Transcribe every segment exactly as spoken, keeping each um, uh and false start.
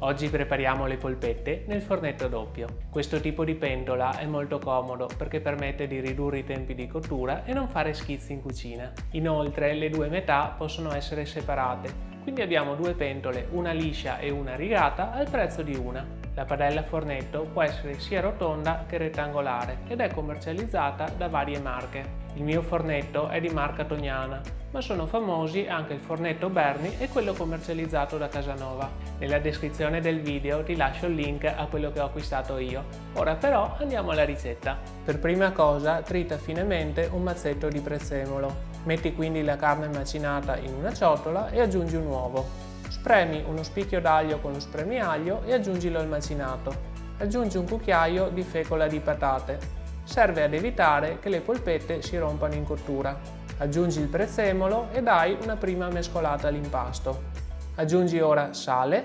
Oggi prepariamo le polpette nel fornetto doppio. Questo tipo di pentola è molto comodo perché permette di ridurre i tempi di cottura e non fare schizzi in cucina. Inoltre le due metà possono essere separate, quindi abbiamo due pentole, una liscia e una rigata, al prezzo di una. La padella fornetto può essere sia rotonda che rettangolare ed è commercializzata da varie marche. Il mio fornetto è di marca Tognana, ma sono famosi anche il fornetto Berni e quello commercializzato da Casanova. Nella descrizione del video ti lascio il link a quello che ho acquistato io. Ora però andiamo alla ricetta. Per prima cosa trita finemente un mazzetto di prezzemolo. Metti quindi la carne macinata in una ciotola e aggiungi un uovo. Spremi uno spicchio d'aglio con lo spremiaglio e aggiungilo al macinato. Aggiungi un cucchiaio di fecola di patate. Serve ad evitare che le polpette si rompano in cottura. Aggiungi il prezzemolo e dai una prima mescolata all'impasto. Aggiungi ora sale,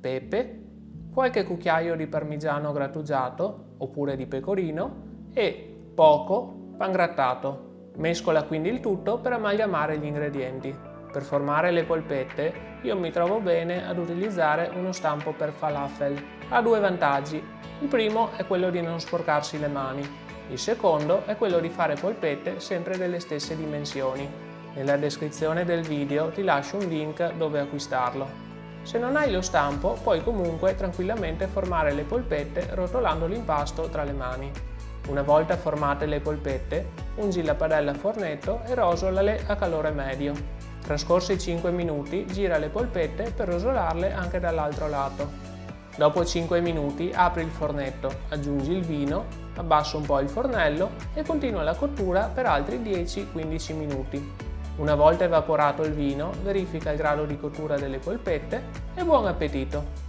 pepe, qualche cucchiaio di parmigiano grattugiato oppure di pecorino e poco pangrattato. Mescola quindi il tutto per amalgamare gli ingredienti. Per formare le polpette io mi trovo bene ad utilizzare uno stampo per falafel. Ha due vantaggi. Il primo è quello di non sporcarsi le mani. Il secondo è quello di fare polpette sempre delle stesse dimensioni. Nella descrizione del video ti lascio un link dove acquistarlo. Se non hai lo stampo puoi comunque tranquillamente formare le polpette rotolando l'impasto tra le mani. Una volta formate le polpette, ungi la padella a fornetto e rosolale a calore medio. Trascorsi cinque minuti, gira le polpette per rosolarle anche dall'altro lato. Dopo cinque minuti apri il fornetto, aggiungi il vino, abbassa un po' il fornello e continua la cottura per altri dieci quindici minuti. Una volta evaporato il vino, verifica il grado di cottura delle polpette e buon appetito!